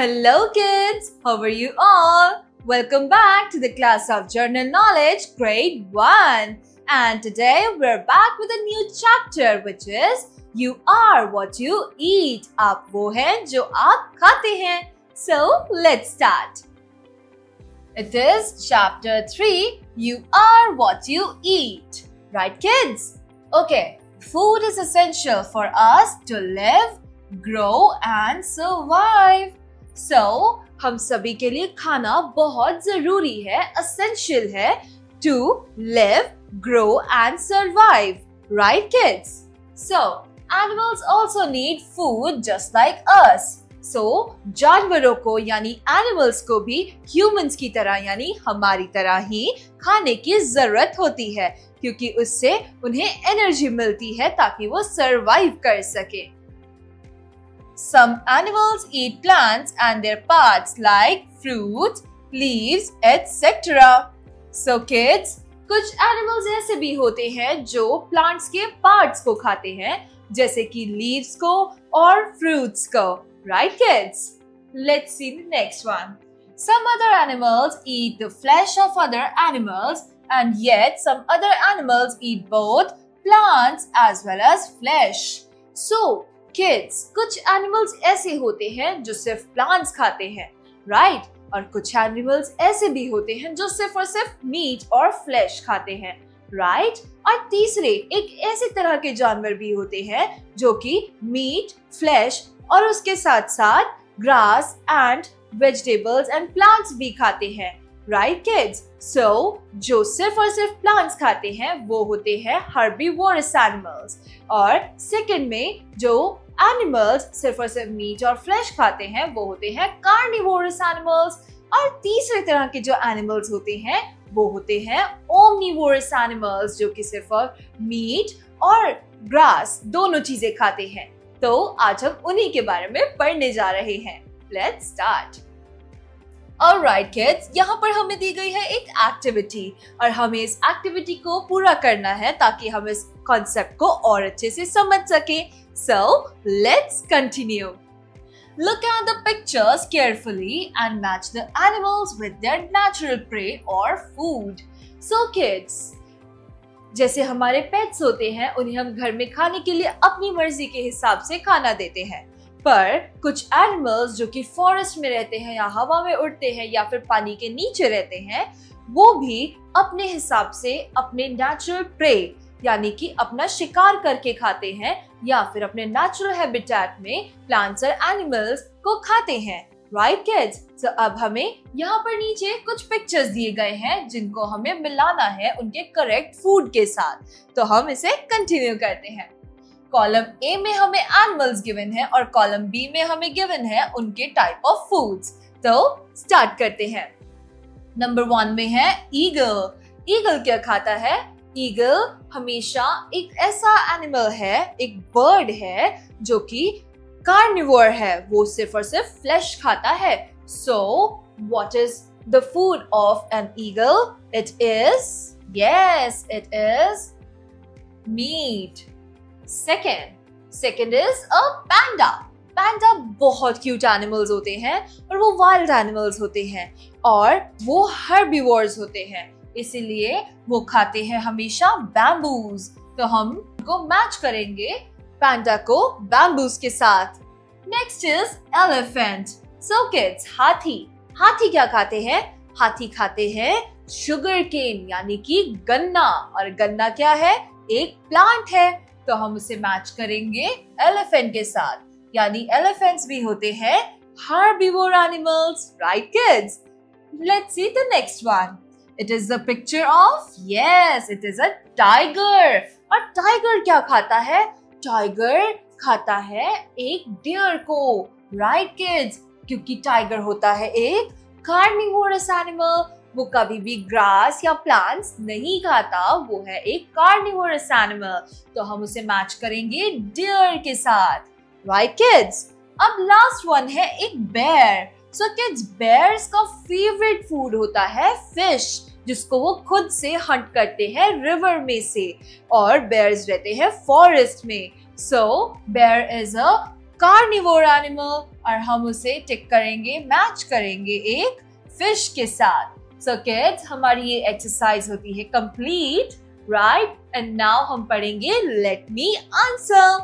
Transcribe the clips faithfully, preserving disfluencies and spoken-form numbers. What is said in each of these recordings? Hello kids, how are you all? Welcome back to the class of General Knowledge Grade one. And today we're back with a new chapter which is You are what you eat. आप वो हैं जो आप खाते हैं. So let's start. It is chapter three. You are what you eat. Right kids? Okay, food is essential for us to live, grow and survive. So, हम सभी के लिए खाना बहुत जरूरी है, essential है to live, grow and survive. Right kids? So, animals also need food just like us. So, जानवरों को यानी animals को भी humans की तरह यानी हमारी तरह ही खाने की जरूरत होती है क्योंकि उससे उन्हें energy मिलती है ताकि वो survive कर सके. Some animals eat plants and their parts like fruits, leaves, et cetera. So kids, कुछ animals ऐसे भी होते हैं जो plants के parts को खाते हैं जैसे कि leaves को और fruits को. Right kids? Let's see the next one. Some other animals eat the flesh of other animals and yet some other animals eat both plants as well as flesh. So, kids कुछ animals ऐसे होते हैं जो सिर्फ plants खाते हैं right right? और कुछ एनिमल्स ऐसे भी होते हैं जो सिर्फ और सिर्फ मीट और फ्लैश खाते हैं राइट right? और तीसरे एक ऐसे तरह के जानवर भी होते हैं जो कि मीट फ्लैश और उसके साथ साथ grass and vegetables and plants भी खाते हैं राइट किड्स. सो जो सिर्फ और सिर्फ प्लांट्स खाते हैं वो होते हैं हर्बीवोरस एनिमल्स और सेकंड में जो एनिमल्स सिर्फ और सिर्फ मीट और फ्लैश खाते हैं वो होते हैं कार्निवोरस एनिमल्स और तीसरे तरह के जो एनिमल्स होते हैं वो होते हैं ओमनीवोरस एनिमल्स जो कि सिर्फ और मीट और ग्रास दोनों चीजें खाते हैं. तो आज हम उन्हीं के बारे में पढ़ने जा रहे हैं. Let's start. ऑलराइट किड्स, यहाँ पर हमें दी गई है एक एक्टिविटी और हमें इस एक्टिविटी को पूरा करना है ताकि हम इस कॉन्सेप्ट को और अच्छे से समझ सके. So let's continue. Look at the pictures carefully and match the animals with their natural prey और फूड. सो किड्स, जैसे हमारे पेट्स होते हैं उन्हें हम घर में खाने के लिए अपनी मर्जी के हिसाब से खाना देते हैं पर कुछ एनिमल्स जो कि फॉरेस्ट में रहते हैं या हवा में उड़ते हैं या फिर पानी के नीचे रहते हैं वो भी अपने हिसाब से अपने नेचुरल प्रे यानी कि अपना शिकार करके खाते हैं या फिर अपने नेचुरल हैबिटेट में प्लांट्स और एनिमल्स को खाते हैं. Right kids? तो अब हमें यहाँ पर नीचे कुछ पिक्चर्स दिए गए हैं जिनको हमें मिलाना है उनके करेक्ट फूड के साथ. तो हम इसे कंटिन्यू करते हैं. कॉलम ए में हमें एनिमल्स गिवन है और कॉलम बी में हमें गिवन है उनके टाइप ऑफ फूड्स. तो स्टार्ट करते हैं. नंबर वन में है ईगल. ईगल क्या खाता है? ईगल हमेशा एक ऐसा एनिमल है, एक बर्ड है जो कि कार्निवोर है, वो सिर्फ और सिर्फ फ्लैश खाता है. So what is the food of an eagle? It is yes it is meat. Second, second is a panda. Panda बहुत cute animals होते हैं और वो wild animals होते हैं और वो herbivores होते हैं इसीलिए वो खाते हैं हमेशा bamboos. तो हम उनको match करेंगे panda को bamboos के साथ. Next is elephant. So kids, हाथी हाथी क्या खाते हैं? हाथी खाते हैं sugar cane यानी कि गन्ना और गन्ना क्या है? एक plant है तो हम उसे मैच करेंगे एलिफेंट के साथ यानी एलिफेंट्स भी होते हैं herbivore animals. Right kids? Let's see the next one. It is the picture of yes it is a tiger. और टाइगर क्या खाता है? टाइगर खाता है एक डियर को. Right kids? क्योंकि टाइगर होता है एक कार्निवोरस एनिमल, वो कभी भी ग्रास या प्लांट्स नहीं खाता, वो है एक कार्निवोरस एनिमल तो हम उसे मैच करेंगे डियर के साथ. Right kids? अब लास्ट वन है एक बेयर. सो किड्स, बेयर्स का फेवरेट फूड होता है फिश जिसको वो खुद से हंट करते हैं रिवर में से और बेयर्स रहते हैं फॉरेस्ट में. So bear is a carnivore animal और हम उसे टिक करेंगे, मैच करेंगे एक फिश के साथ। सो किड्स, हमारी ये एक्सरसाइज होती है कंप्लीट, राइट? एंड नाउ हम पढ़ेंगे let me answer.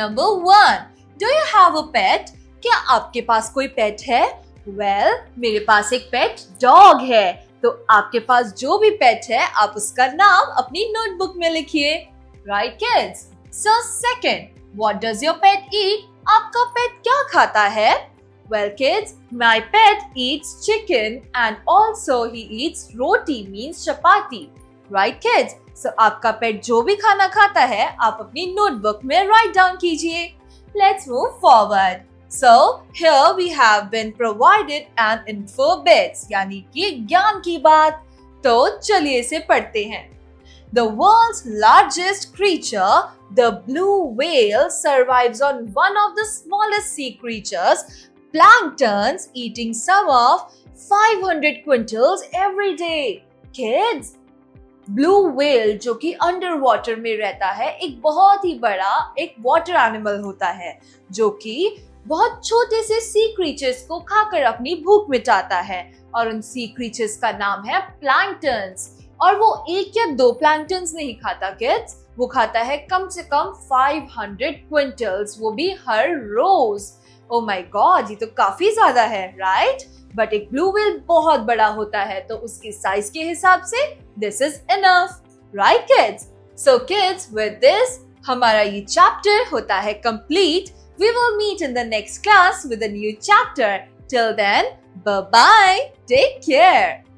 Number one, do you have a pet? क्या आपके पास कोई पेट है? वेल, मेरे पास एक पेट डॉग है। तो आपके पास जो भी पेट है आप उसका नाम अपनी नोटबुक में लिखिए, right kids? So second, what does your pet eat? आपका पेट क्या खाता है? Well kids, my pet eats chicken and also he eats roti means chapati, right kids? So आपका पेट जो भी खाना खाता है आप अपनी नोटबुक में राइट डाउन कीजिए। Let's move forward. So here we have been provided an info bits, यानी कि ज्ञान की बात। तो चलिए इसे पढ़ते हैं। The world's largest creature, the blue whale, survives on one of the smallest sea creatures, planktons, eating some of five hundred quintals every day. Kids, blue whale जो कि अंडर वाटर में रहता है, एक बहुत ही बड़ा एक वाटर एनिमल होता है जो कि बहुत छोटे से सी क्रीचर्स को खाकर अपनी भूख मिटाता है, और उन सी क्रीचर्स का नाम है प्लैंक्टन्स। और वो एक या दो प्लैंक्टन्स नहीं खाता किड्स, वो खाता है कम से कम five hundred क्विंटल्स, वो भी हर रोज। ओ माय गॉड, ये तो काफी ज्यादा है, राइट? बट एक ब्लू व्हेल बहुत बड़ा होता है तो उसकी साइज के हिसाब से this is enough, right kids? So kids, with this हमारा ये चैप्टर होता है complete. We will meet in the next class with a new chapter. Till then, bye-bye. Take care.